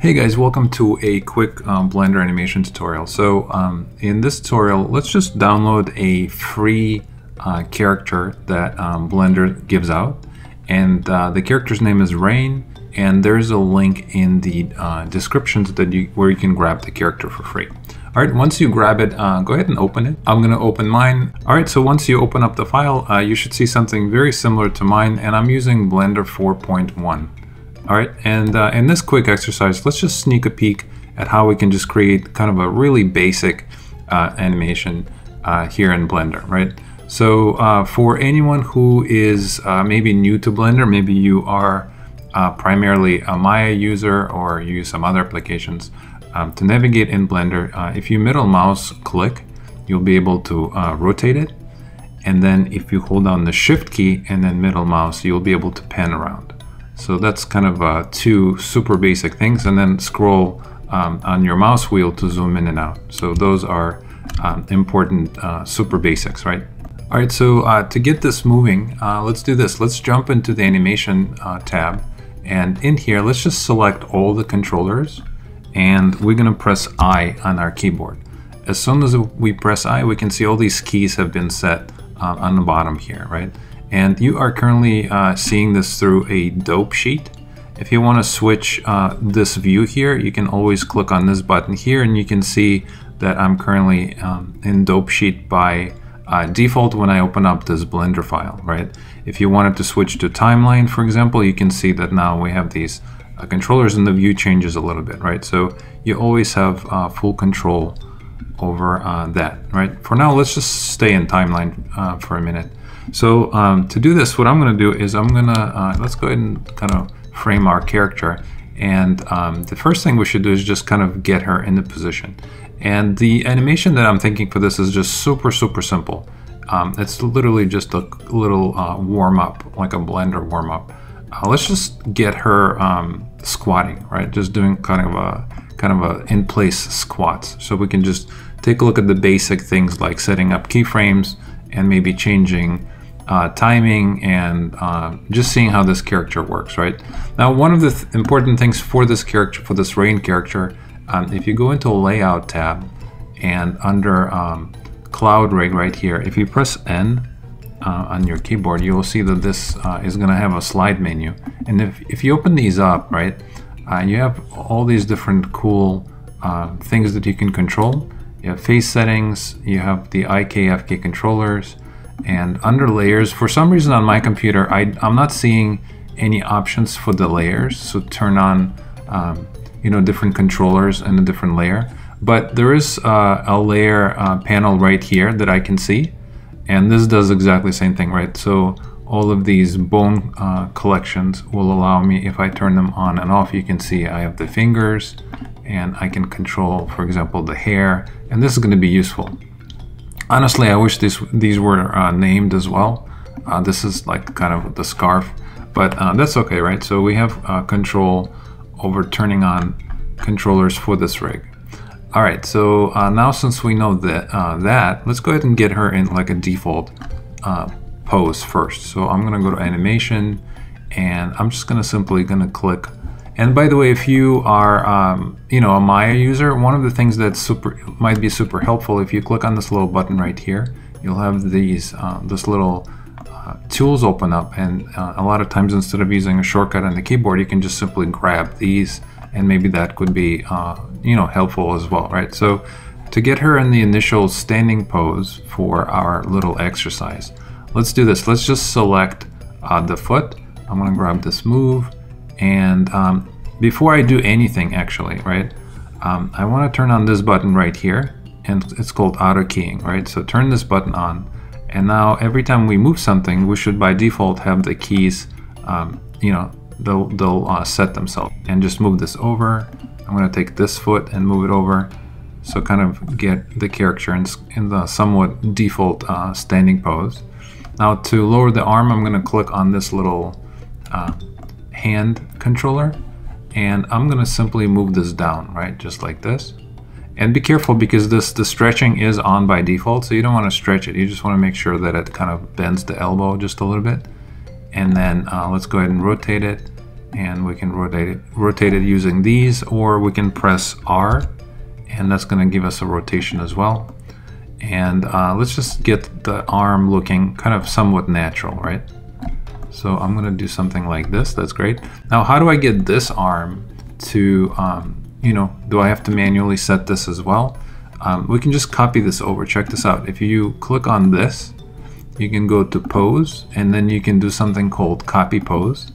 Hey guys, welcome to a quick Blender animation tutorial. So in this tutorial, let's just download a free character that Blender gives out. And the character's name is Rain, and there's a link in the description where you can grab the character for free. All right, once you grab it, go ahead and open it. I'm gonna open mine. All right, so once you open up the file, you should see something very similar to mine, and I'm using Blender 4.1. All right, and in this quick exercise, let's just sneak a peek at how we can just create kind of a really basic animation here in Blender, right? So for anyone who is maybe new to Blender, maybe you are primarily a Maya user or you use some other applications, to navigate in Blender, if you middle mouse click, you'll be able to rotate it. And then if you hold down the Shift key and then middle mouse, you'll be able to pan around. So that's kind of two super basic things, and then scroll on your mouse wheel to zoom in and out. So those are important super basics, right? All right, so to get this moving, let's do this. Let's jump into the animation tab, and in here, let's just select all the controllers, and we're gonna press I on our keyboard. As soon as we press I, we can see all these keys have been set on the bottom here, right? And you are currently seeing this through a dope sheet. If you want to switch this view here, you can always click on this button here, and you can see that I'm currently in dope sheet by default when I open up this Blender file, right? If you wanted to switch to timeline, for example, you can see that now we have these controllers and the view changes a little bit, right? So you always have full control over that, right? For now, let's just stay in timeline for a minute. So to do this, what I'm going to do is I'm going to, let's go ahead and kind of frame our character. And the first thing we should do is just kind of get her into position. And the animation that I'm thinking for this is just super, super simple. It's literally just a little warm up, like a Blender warm up. Let's just get her squatting, right? Just doing kind of a in place squats. So we can just take a look at the basic things like setting up keyframes and maybe changing timing and just seeing how this character works, right? Now, one of the important things for this character, for this Rain character, if you go into Layout tab and under Cloud Rig right here, if you press N on your keyboard, you will see that this is gonna have a slide menu. And if you open these up, right, you have all these different cool things that you can control. You have face settings, you have the IKFK controllers, and under layers, for some reason on my computer, I'm not seeing any options for the layers. So turn on, you know, different controllers and a different layer. But there is a layer panel right here that I can see. And this does exactly the same thing, right? So all of these bone collections will allow me, if I turn them on and off, you can see I have the fingers, and I can control, for example, the hair, and this is going to be useful. Honestly, I wish these were named as well. This is like kind of the scarf, but that's okay, right? So we have control over turning on controllers for this rig. All right, so now since we know that, let's go ahead and get her in like a default pose first. So I'm gonna go to animation, and I'm just gonna simply click. And by the way, if you are, you know, a Maya user, one of the things that might be super helpful, if you click on this little button right here, you'll have these this little tools open up, and a lot of times instead of using a shortcut on the keyboard, you can just simply grab these, and maybe that could be, you know, helpful as well, right? So to get her in the initial standing pose for our little exercise, let's do this. Let's just select the foot. I'm gonna grab this move. And before I do anything, actually, right, I want to turn on this button right here, and it's called auto keying, right? So turn this button on, and now every time we move something, we should by default have the keys, you know, they'll set themselves. And just move this over. I'm going to take this foot and move it over, so kind of get the character in the somewhat default standing pose. Now to lower the arm, I'm going to click on this little hand controller, and I'm gonna simply move this down, right, just like this. And be careful, because the stretching is on by default, so you don't want to stretch it. You just want to make sure that it kind of bends the elbow just a little bit. And then let's go ahead and rotate it, and we can rotate it using these, or we can press R, and that's going to give us a rotation as well. And let's just get the arm looking kind of somewhat natural, right? So I'm going to do something like this. That's great. Now, how do I get this arm to, you know, do I have to manually set this as well? We can just copy this over. Check this out. If you click on this, you can go to pose, and then you can do something called copy pose.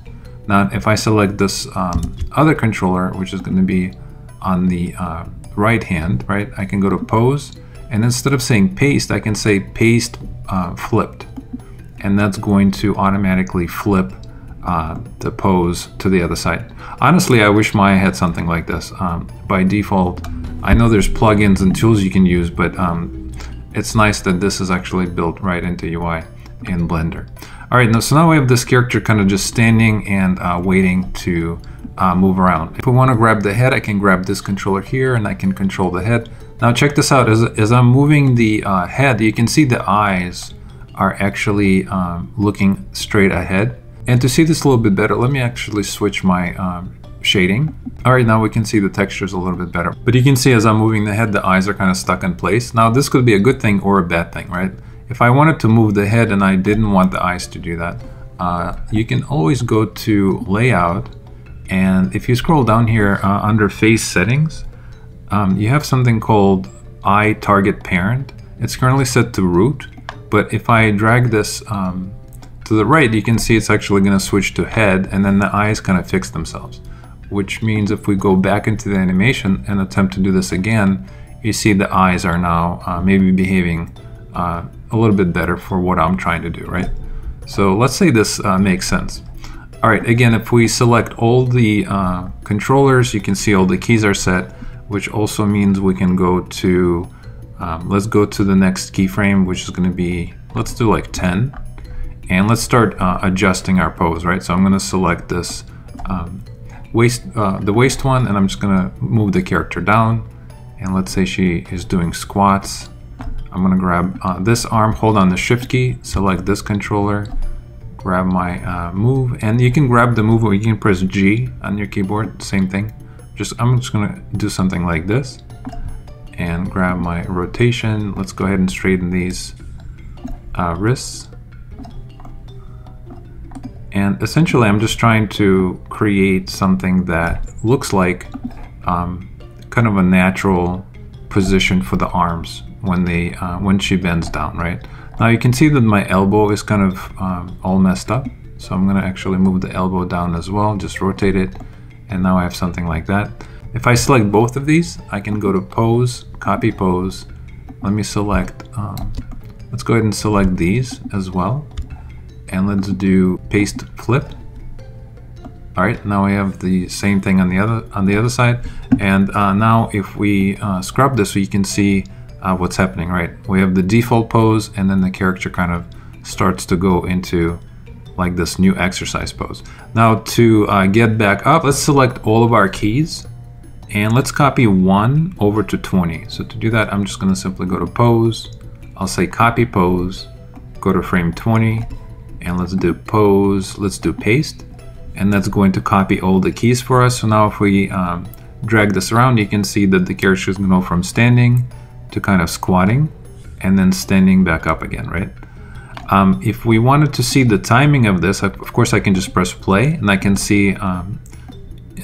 Now, if I select this other controller, which is going to be on the right hand, right, I can go to pose, and instead of saying paste, I can say paste flipped. And that's going to automatically flip the pose to the other side. Honestly, I wish Maya had something like this. By default, I know there's plugins and tools you can use, but it's nice that this is actually built right into UI in Blender. All right, now, so now we have this character kind of just standing and waiting to move around. If we want to grab the head, I can grab this controller here and I can control the head. Now check this out, as I'm moving the head, you can see the eyes are actually looking straight ahead. And to see this a little bit better, let me actually switch my shading. All right, now we can see the textures a little bit better. But you can see as I'm moving the head, the eyes are kind of stuck in place. Now this could be a good thing or a bad thing, right? If I wanted to move the head and I didn't want the eyes to do that, you can always go to layout. And if you scroll down here under face settings, you have something called eye target parent. It's currently set to root. But if I drag this to the right, you can see it's actually going to switch to head, and then the eyes kind of fix themselves. Which means if we go back into the animation and attempt to do this again, you see the eyes are now maybe behaving a little bit better for what I'm trying to do, right? So let's say this makes sense. All right, again, if we select all the controllers, you can see all the keys are set, which also means we can go to... let's go to the next keyframe, which is going to be, let's do like 10, and let's start adjusting our pose, right? So I'm going to select this the waist one, and I'm just going to move the character down, and let's say she is doing squats. I'm going to grab this arm, hold on the shift key, select this controller, grab my move, and you can grab the move or you can press G on your keyboard, same thing. I'm just going to do something like this. And grab my rotation. Let's go ahead and straighten these wrists. And essentially, I'm just trying to create something that looks like kind of a natural position for the arms when she bends down, right? Now you can see that my elbow is kind of all messed up. So I'm gonna actually move the elbow down as well, just rotate it. And now I have something like that. If I select both of these, I can go to pose, copy pose. Let me select, let's go ahead and select these as well. And let's do paste flip. All right, now we have the same thing on the other side. And now if we scrub this, you can see what's happening, right? We have the default pose, and then the character kind of starts to go into like this new exercise pose. Now to get back up, let's select all of our keys. And let's copy 1 over to 20. So to do that, I'm just going to simply go to pose. I'll say copy pose, go to frame 20, and let's do pose. Let's do paste. And that's going to copy all the keys for us. So now if we drag this around, you can see that the character is going to go from standing to kind of squatting and then standing back up again, right? If we wanted to see the timing of this, of course, I can just press play and I can see...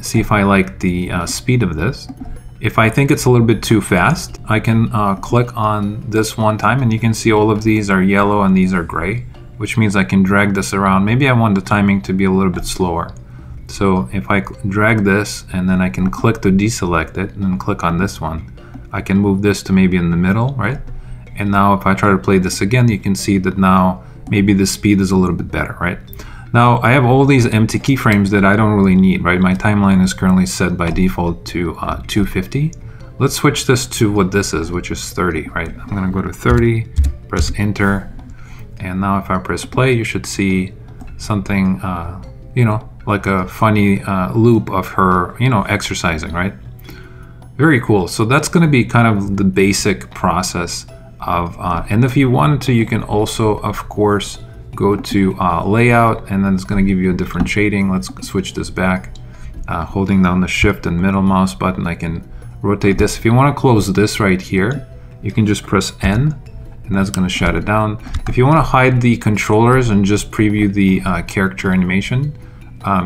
see if I like the speed of this. If I think it's a little bit too fast, I can click on this one time, and you can see all of these are yellow and these are gray, which means I can drag this around. Maybe I want the timing to be a little bit slower. So if I drag this and then I can click to deselect it and then click on this one, I can move this to maybe in the middle, right? And now if I try to play this again, you can see that now maybe the speed is a little bit better, right? Now, I have all these empty keyframes that I don't really need, right? My timeline is currently set by default to 250. Let's switch this to what this is, which is 30, right? I'm gonna go to 30, press enter. And now if I press play, you should see something, you know, like a funny loop of her, you know, exercising, right? Very cool. So that's gonna be kind of the basic process of, and if you wanted to, you can also, of course, go to layout, and then it's going to give you a different shading. Let's switch this back. Holding down the shift and middle mouse button, I can rotate this. If you want to close this right here, you can just press N, and that's going to shut it down. If you want to hide the controllers and just preview the character animation,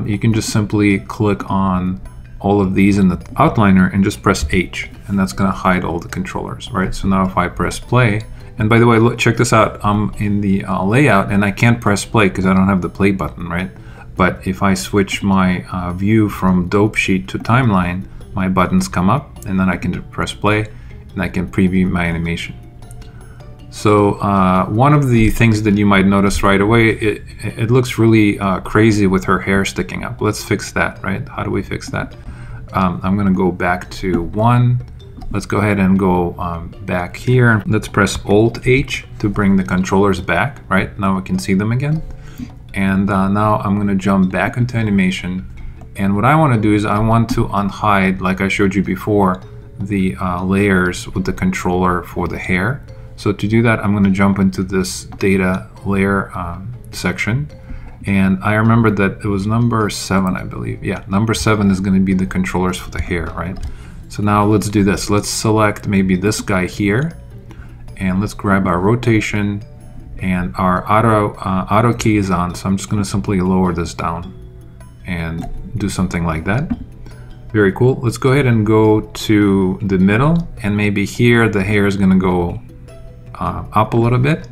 you can just simply click on all of these in the outliner and just press H, and that's going to hide all the controllers, right? So now if I press play, and by the way, look, check this out, I'm in the layout and I can't press play because I don't have the play button, right? But if I switch my view from dope sheet to timeline, my buttons come up, and then I can press play and I can preview my animation. So one of the things that you might notice right away, it looks really crazy with her hair sticking up. Let's fix that, right? How do we fix that? I'm gonna go back to 1. Let's go ahead and go back here. Let's press Alt-H to bring the controllers back, right? Now we can see them again. And now I'm gonna jump back into animation. And what I wanna do is I want to unhide, like I showed you before, the layers with the controller for the hair. So to do that, I'm going to jump into this data layer section, and I remember that it was number 7, I believe. Yeah, number 7 is going to be the controllers for the hair, right? So now let's do this. Let's select maybe this guy here, and let's grab our rotation, and our auto key is on, so I'm just going to simply lower this down and do something like that. Very cool. Let's go ahead and go to the middle, and maybe here the hair is going to go up a little bit,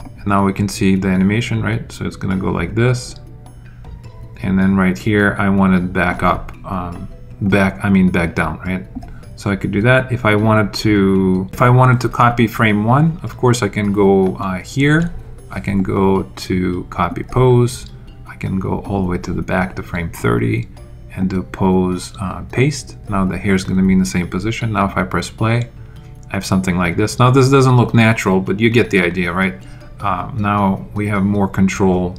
and now we can see the animation, right? So it's gonna go like this, and then right here I want it back up, back down, right? So I could do that. If I wanted to copy frame 1, of course I can go here, I can go to copy pose, I can go all the way to the back to frame 30 and do pose paste. Now the hair is going to be in the same position. Now if I press play, I have something like this. Now this doesn't look natural, but you get the idea, right? Now we have more control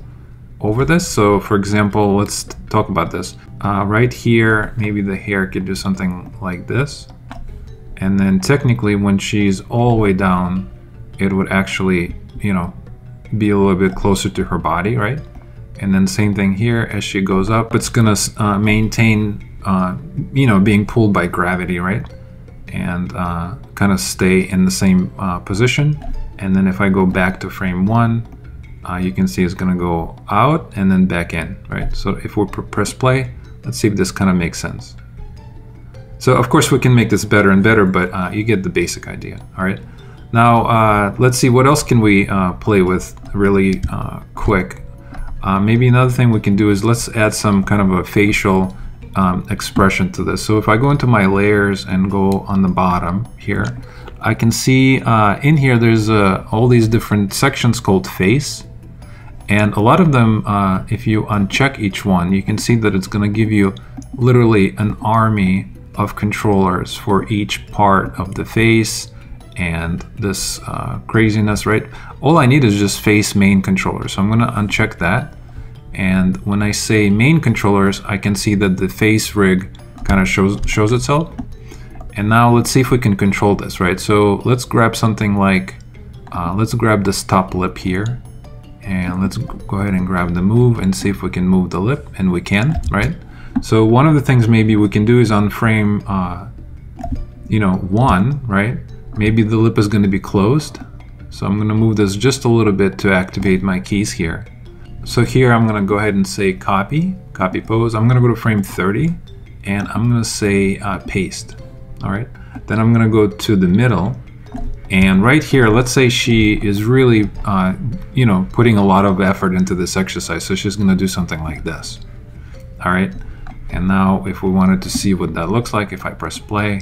over this. So for example, let's talk about this. Right here, maybe the hair could do something like this. And then technically when she's all the way down, it would actually, you know, be a little bit closer to her body, right? And then same thing here, as she goes up, it's gonna maintain, you know, being pulled by gravity, right? And kind of stay in the same position. And then if I go back to frame 1, you can see it's gonna go out and then back in, right? So if we press play, let's see if this kind of makes sense. So of course we can make this better and better, but you get the basic idea, all right? Now, let's see, what else can we play with really quick? Maybe another thing we can do is let's add some kind of a facial expression to this. So if I go into my layers and go on the bottom here, I can see in here there's all these different sections called face, and a lot of them, if you uncheck each one, you can see that it's going to give you literally an army of controllers for each part of the face and this craziness, right? All I need is just face main controller, so I'm going to uncheck that. And when I say main controllers, I can see that the face rig kind of shows itself. And now let's see if we can control this, right? So let's grab something like, let's grab this top lip here. And let's go ahead and grab the move and see if we can move the lip, and we can, right? So one of the things maybe we can do is on frame, 1, right? Maybe the lip is gonna be closed. So I'm gonna move this just a little bit to activate my keys here. So here I'm going to go ahead and say copy pose. I'm going to go to frame 30, and I'm going to say paste. All right. Then I'm going to go to the middle, and right here, let's say she is really, putting a lot of effort into this exercise. So she's going to do something like this. All right. And now if we wanted to see what that looks like, if I press play,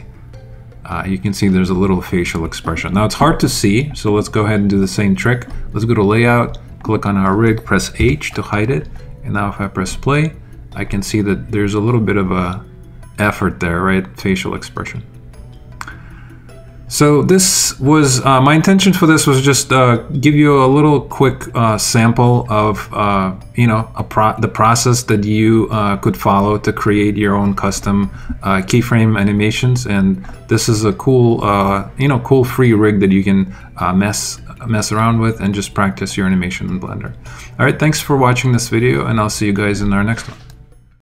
you can see there's a little facial expression. Now it's hard to see. So let's go ahead and do the same trick. Let's go to layout. Click on our rig, press H to hide it. And now if I press play, I can see that there's a little bit of a effort there, right? Facial expression. So this was, my intention for this was just give you a little quick sample of, the process that you could follow to create your own custom keyframe animations. And this is a cool, cool free rig that you can mess mess around with and just practice your animation in Blender. All right, thanks for watching this video, and I'll see you guys in our next one.